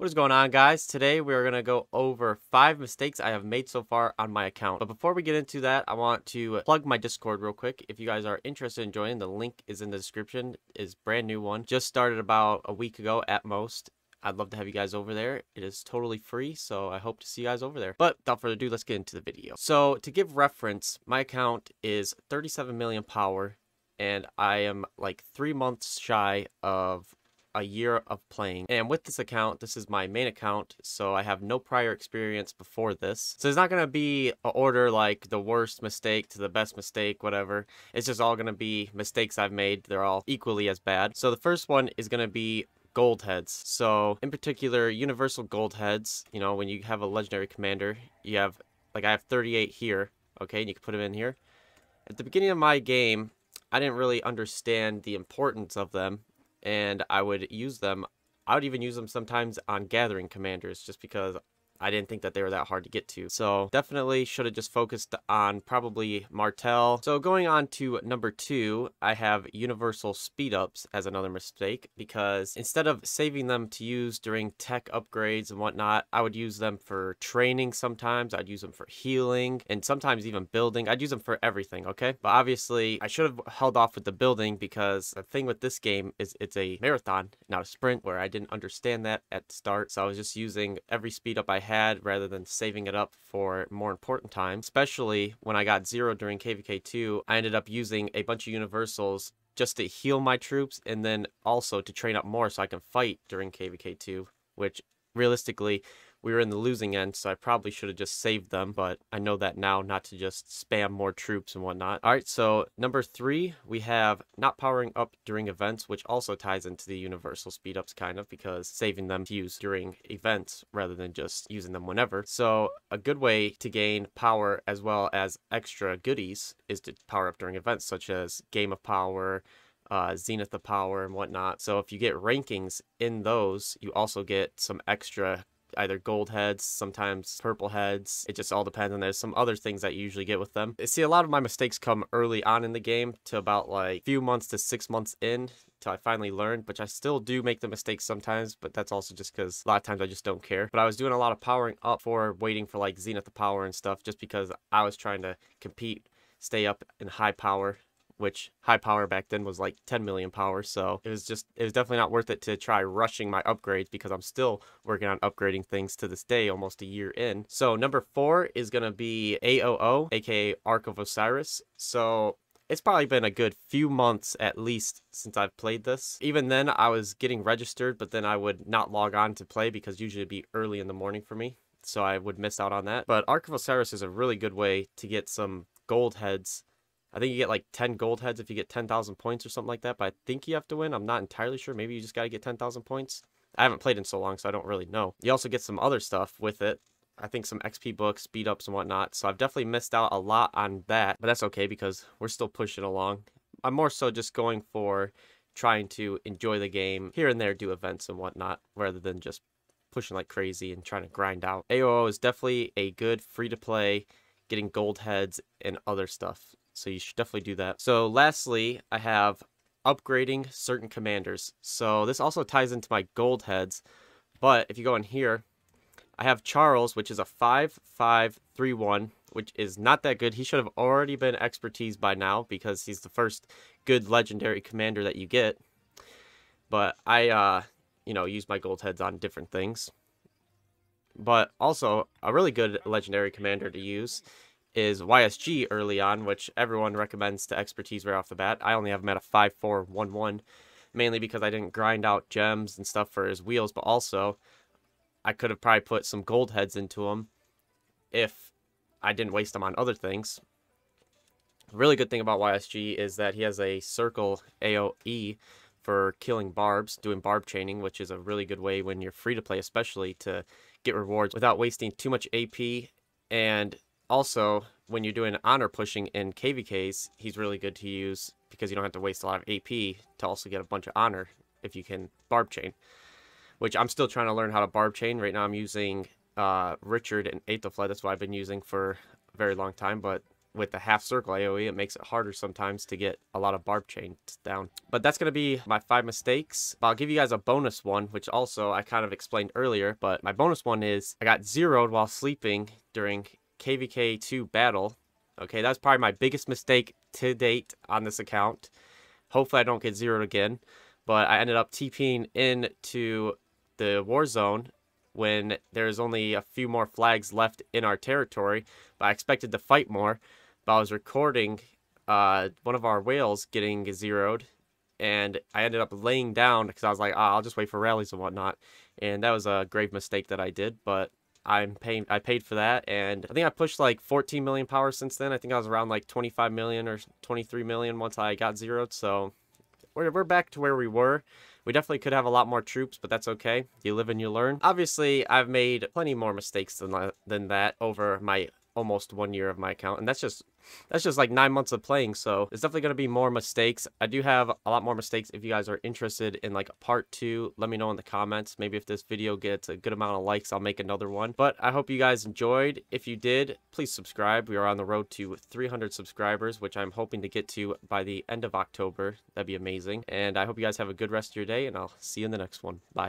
What is going on, guys? Today we are going to go over 5 mistakes I have made so far on my account. But before we get into that, I want to plug my Discord real quick. If you guys are interested in joining, the link is in the description. It's a brand new one. Just started about a week ago at most. I'd love to have you guys over there. It is totally free, so I hope to see you guys over there. But without further ado, let's get into the video. So to give reference, my account is 37 million power, and I am like 3 months shy of a year of playing. And with this account, this is my main account, so I have no prior experience before this. So it's not going to be an order like the worst mistake to the best mistake, whatever. It's just all going to be mistakes I've made. They're all equally as bad. So the first one is going to be gold heads. So in particular, universal gold heads. You know, when you have a legendary commander, you have, like, I have 38 here, okay, and you can put them in here. At the beginning of my game, I didn't really understand the importance of them, and I would use them. I would even use them sometimes on gathering commanders just because I didn't think that they were that hard to get to. So definitely should have just focused on probably Martel. So going on to number 2, I have universal speed ups as another mistake, because instead of saving them to use during tech upgrades and whatnot, I would use them for training sometimes. I'd use them for healing and sometimes even building. I'd use them for everything, okay? But obviously I should have held off with the building, because the thing with this game is it's a marathon, not a sprint, where I didn't understand that at the start. So I was just using every speed up I had rather than saving it up for more important time. Especially when I got 0 during KVK2, I ended up using a bunch of universals just to heal my troops and then also to train up more so I can fight during KVK2, which realistically we were in the losing end, so I probably should have just saved them, but I know that now not to just spam more troops and whatnot. All right, so number 3, we have not powering up during events, which also ties into the universal speed ups kind of, because saving them to use during events rather than just using them whenever. So a good way to gain power as well as extra goodies is to power up during events such as Game of Power, Zenith of Power and whatnot. So if you get rankings in those, you also get some extra either gold heads, sometimes purple heads. It just all depends, and there's some other things that you usually get with them. See, a lot of my mistakes come early on in the game, to about like few months to 6 months in, till I finally learned, which I still do make the mistakes sometimes, but that's also just because a lot of times I just don't care. But I was doing a lot of powering up for waiting for like Zenith of Power and stuff, just because I was trying to compete, stay up in high power, which high power back then was like 10 million power. So it was definitely not worth it to try rushing my upgrades, because I'm still working on upgrading things to this day, almost a year in. So number 4 is going to be AOO, aka Ark of Osiris. So it's probably been a good few months at least since I've played this. Even then I was getting registered, but then I would not log on to play because usually it'd be early in the morning for me, so I would miss out on that. But Ark of Osiris is a really good way to get some gold heads. I think you get like 10 gold heads if you get 10,000 points or something like that, but I think you have to win. I'm not entirely sure. Maybe you just got to get 10,000 points. I haven't played in so long, so I don't really know. You also get some other stuff with it. I think some XP books, speed ups and whatnot. So I've definitely missed out a lot on that, but that's okay because we're still pushing along. I'm more so just going for trying to enjoy the game here and there, do events and whatnot, rather than just pushing like crazy and trying to grind out. AOO is definitely a good free-to-play, getting gold heads and other stuff. So you should definitely do that. So lastly, I have upgrading certain commanders. So this also ties into my gold heads. But if you go in here, I have Charles, which is a 5-5-3-1, which is not that good. He should have already been expertise by now because he's the first good legendary commander that you get. But I, you know, use my gold heads on different things. But also a really good legendary commander to use is YSG early on, which everyone recommends to expertise right off the bat. I only have him at a 5-4-1-1, mainly because I didn't grind out gems and stuff for his wheels, but also I could have probably put some gold heads into him if I didn't waste them on other things. The really good thing about YSG is that he has a circle AOE for killing barbs, doing barb chaining, which is a really good way when you're free to play, especially to get rewards without wasting too much AP. And also, when you're doing honor pushing in KVKs, he's really good to use because you don't have to waste a lot of AP to also get a bunch of honor if you can barb chain, which I'm still trying to learn how to barb chain. Right now I'm using Richard and Aethelflaed. That's what I've been using for a very long time, but with the half circle AoE, it makes it harder sometimes to get a lot of barb chains down. But that's going to be my 5 mistakes. I'll give you guys a bonus one, which also I kind of explained earlier, but my bonus one is I got zeroed while sleeping during KVK2 battle. Okay, that's probably my biggest mistake to date on this account. Hopefully I don't get zeroed again, but I ended up TPing into the war zone when there's only a few more flags left in our territory, but I expected to fight more. But I was recording one of our whales getting zeroed, and I ended up laying down because I was like, I'll just wait for rallies and whatnot. And that was a grave mistake that I did, but I paid for that, and I think I pushed like 14 million power since then. I think I was around like 25 million or 23 million once I got zeroed, so we're back to where we were. We definitely could have a lot more troops, but that's okay. You live and you learn. Obviously, I've made plenty more mistakes than that over my almost 1 year of my account, and that's just like 9 months of playing, so it's definitely going to be more mistakes. I do have a lot more mistakes. If you guys are interested in like a part 2, let me know in the comments. Maybe if this video gets a good amount of likes, I'll make another one. But I hope you guys enjoyed. If you did, please subscribe. We are on the road to 300 subscribers, which I'm hoping to get to by the end of October. That'd be amazing. And I hope you guys have a good rest of your day, and I'll see you in the next one. Bye.